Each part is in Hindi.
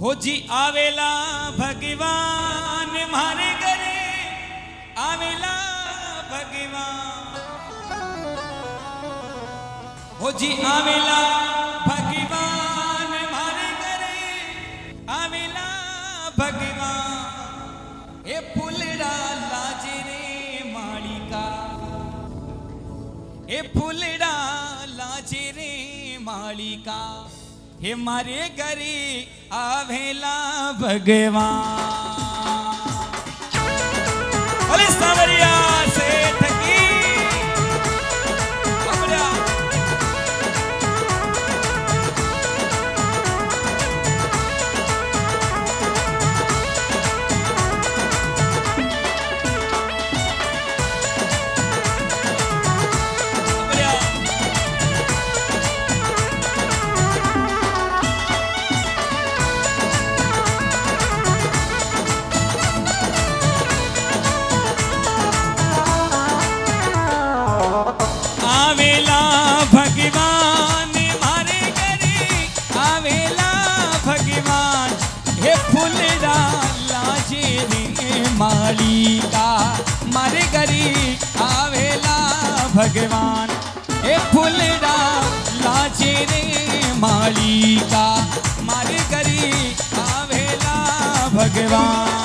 हो जी आवेला भगवान मारे गरे आवेला भगवान हो जी आवेला भगवान मारे गरे आवेला भगवान ये फुलड़ा लाजे रे मालिका ये फुलड़ा लाजे रे मालिका हे मारे गरी आवेला भगवान। अरे सावरिया से ठकी मालिका मारे गरी आवेला भगवान ए फुलड़ा लाजे रे मालिका मारे गरी आवेला भगवान।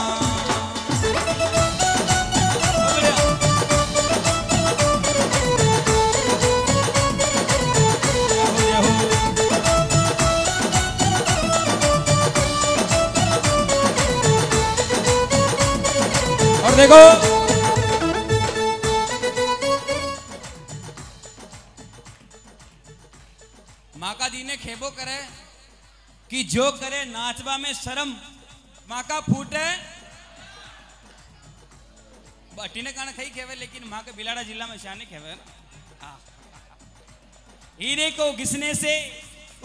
देखो माका दी ने खेबो करे कि जो करे नाचवा में शर्म माका फूटे बटी ने कान खाई खेवे लेकिन माँ के बिलाड़ा जिला में शानी खेवे ना। हीरे को घिसने से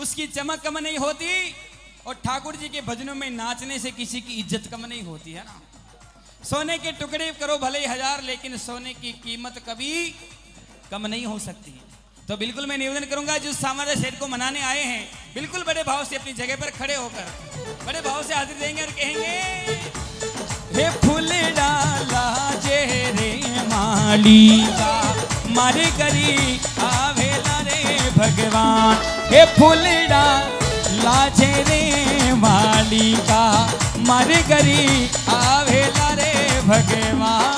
उसकी चमक कम नहीं होती और ठाकुर जी के भजनों में नाचने से किसी की इज्जत कम नहीं होती है ना। सोने के टुकड़े करो भले ही हजार लेकिन सोने की कीमत कभी कम नहीं हो सकती। तो बिल्कुल मैं निवेदन करूंगा जो सामराज्य सेठ को मनाने आए हैं बिल्कुल बड़े भाव से अपनी जगह पर खड़े होकर बड़े भाव से हाजिर देंगे और कहेंगे हे फूल डाला जे रे मालिका मारे करी आवेला रे भगवान हे फूल डाला जे रे मालिका मारे करी आवेला भगवान।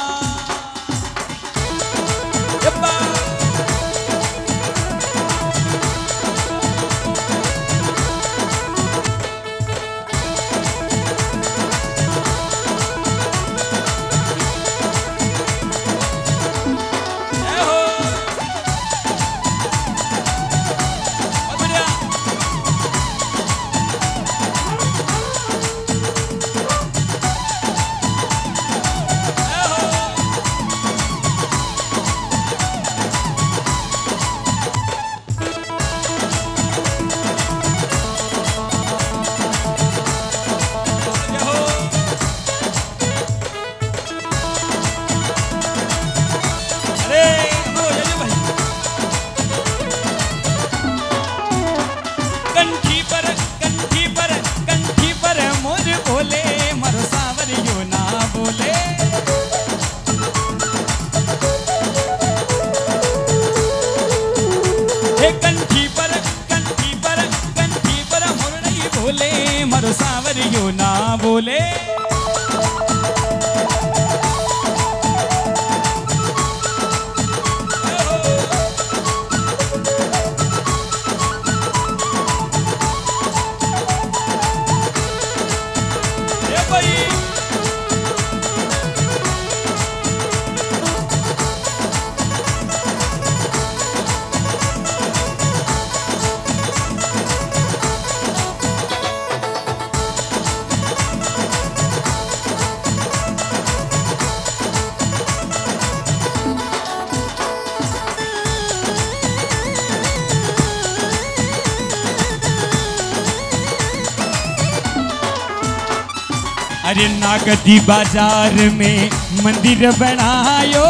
अरे नागदी बाजार में मंदिर बनायो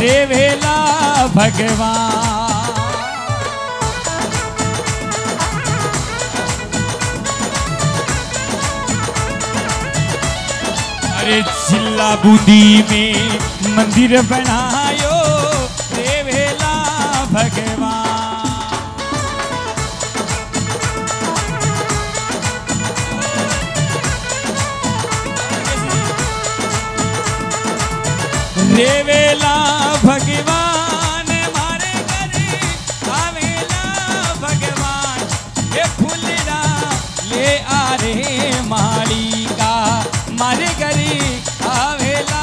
रेवेला भगवान। अरे जिला बूदी में मंदिर बनायो देवेला भगवान। देवेला भगवान मारे करे आवेला भगवान। ये फुलरा ले आ रे माली का मारे करे आवेला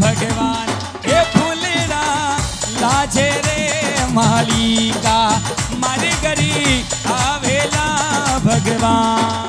भगवान। ये फुलरा लाजे रे माली का मारे करे आवेला भगवान।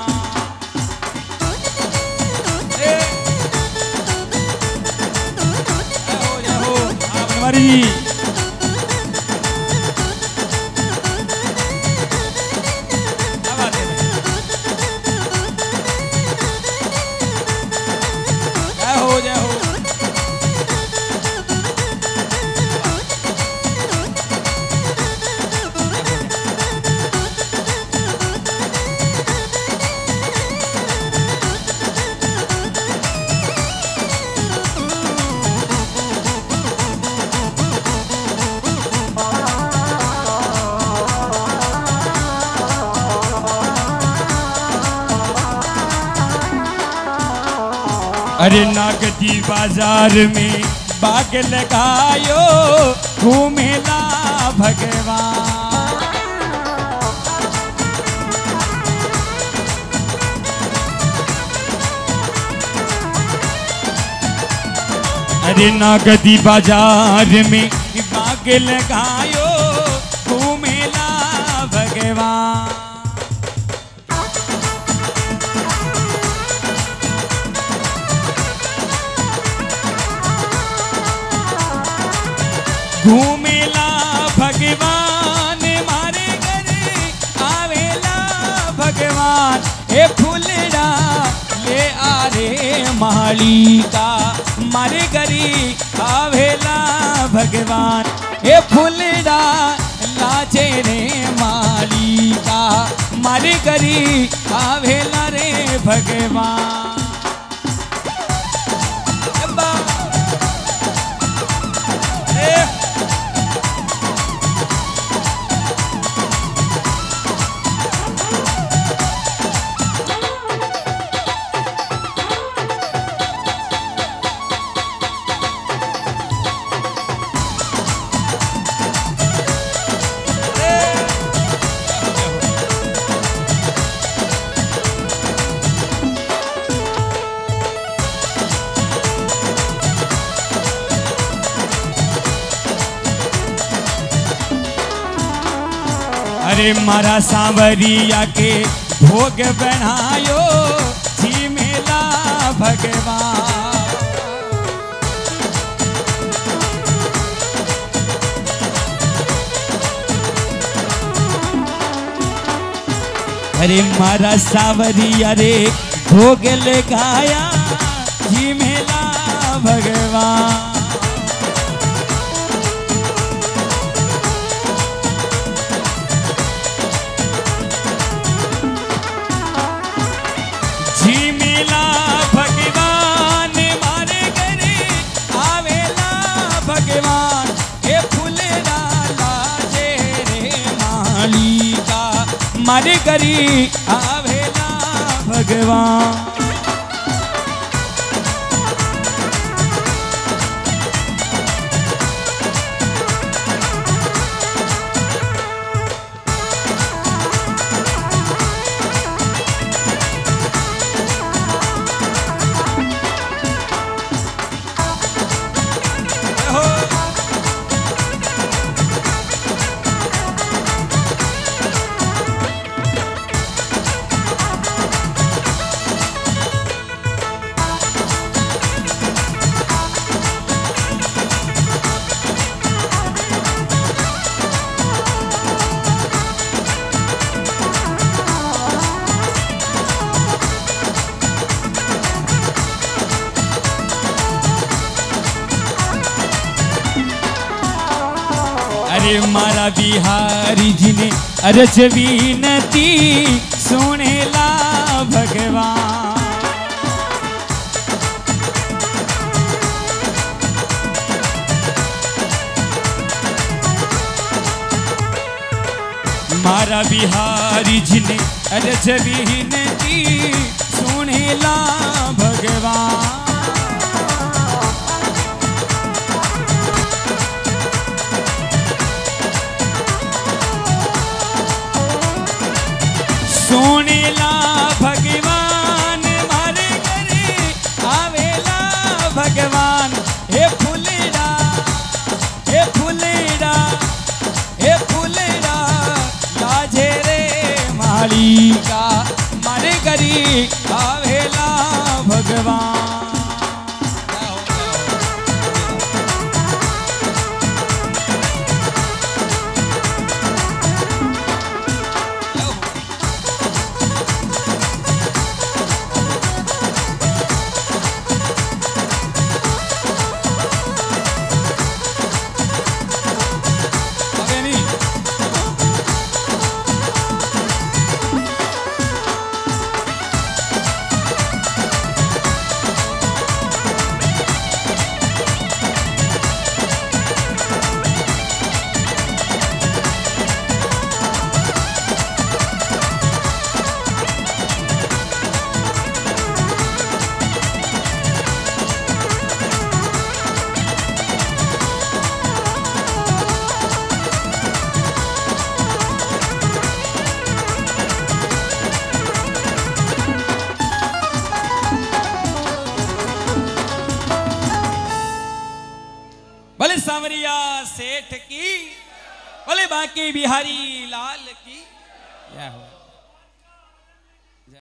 अरे नागदी बाजार में बाग लगायो घूमेला भगवान। अरे नागदी बाजार में बाग लगायो घूमेला भगवान। घूमेला भगवान मारे करे आवेला भगवान। ए फुलरा ले आ रे मालिका मारे करे आवेला भगवान। ए फुलरा लाजे रे मालिका मारे करे आवेला रे भगवान। अरे मारा सांवरिया के भोग बनायो जी मेला भगवान। अरे मारा सांवरिया रे भोग लगाया जी मेला भगवान। मारे करी आवेला भगवान। अरे मारा बिहारी जी ने अरज विनती सुनेला भगवान। मारा बिहारी जी ने अरज विनती सुनेला भगवान। सुनेला भगवान मारे करे आवेला भगवान। हे फुलेड़ा लाजे रे मालिका मारे करी आवेला भगवान। सांवरिया सेठ की, भले बाकी बिहारी लाल की।